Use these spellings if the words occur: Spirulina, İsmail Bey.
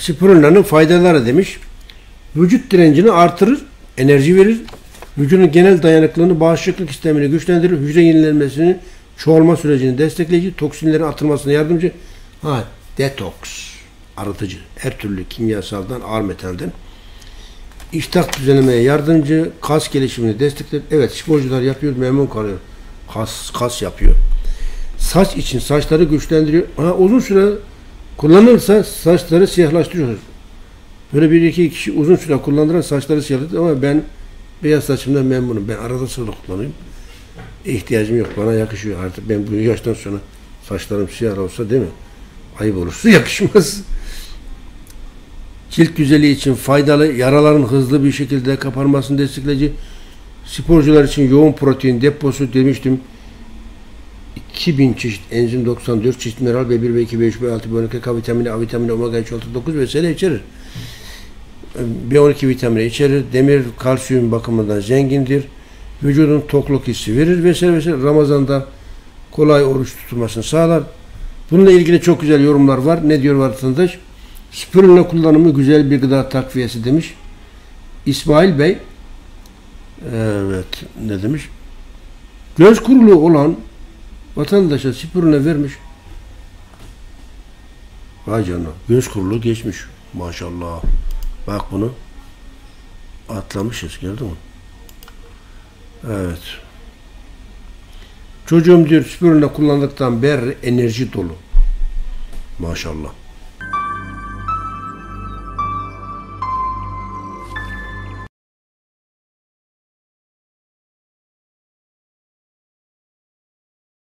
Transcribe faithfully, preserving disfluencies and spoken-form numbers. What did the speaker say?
Spirulina'nın faydaları demiş. Vücut direncini artırır, enerji verir. Vücudun genel dayanıklılığını, bağışıklık sistemini güçlendirir. Hücre yenilenmesini, çoğalma sürecini destekleyici, toksinlerin atılmasına yardımcı. Ha, detoks, arıtıcı. Her türlü kimyasaldan, ağır metalden. İştah düzenlemeye yardımcı, kas gelişimini destekler. Evet, sporcular yapıyor, memnun kalıyor. Kas, kas yapıyor. Saç için saçları güçlendiriyor. Ha, uzun süre kullanılırsa saçları siyahlaştırıyor. Böyle bir iki kişi uzun süre kullandıran saçları siyahlaştırıyor ama ben beyaz saçımdan memnunum. Ben arada sırada kullanıyorum. İhtiyacım yok. Bana yakışıyor artık. Ben bu yaştan sonra saçlarım siyah olsa değil mi? Ayıp olursa yakışmaz. Cilt güzelliği için faydalı, yaraların hızlı bir şekilde kapanmasını destekleyici, sporcular için yoğun protein deposu demiştim. iki bin çeşit enzim, doksan dört çeşit mineral B bir, B iki, B üç, B altı, B on iki, K vitamini, A vitamini, omega üç, altı, dokuz vesaire içerir. B on iki vitamini içerir. Demir, kalsiyum bakımından zengindir. Vücudun tokluk hissi verir vesaire vesaire. Ramazan'da kolay oruç tutulmasını sağlar. Bununla ilgili çok güzel yorumlar var. Ne diyor vatandaş? Spirulina kullanımı güzel bir gıda takviyesi demiş. İsmail Bey, evet, ne demiş? Göz kuruluğu olan vatandaşa spirulina vermiş. Vay canına, göz kuruluğu geçmiş. Maşallah. Bak bunu atlamışız, gördün mü? Evet. Çocuğum diyor spirulina kullandıktan beri enerji dolu. Maşallah.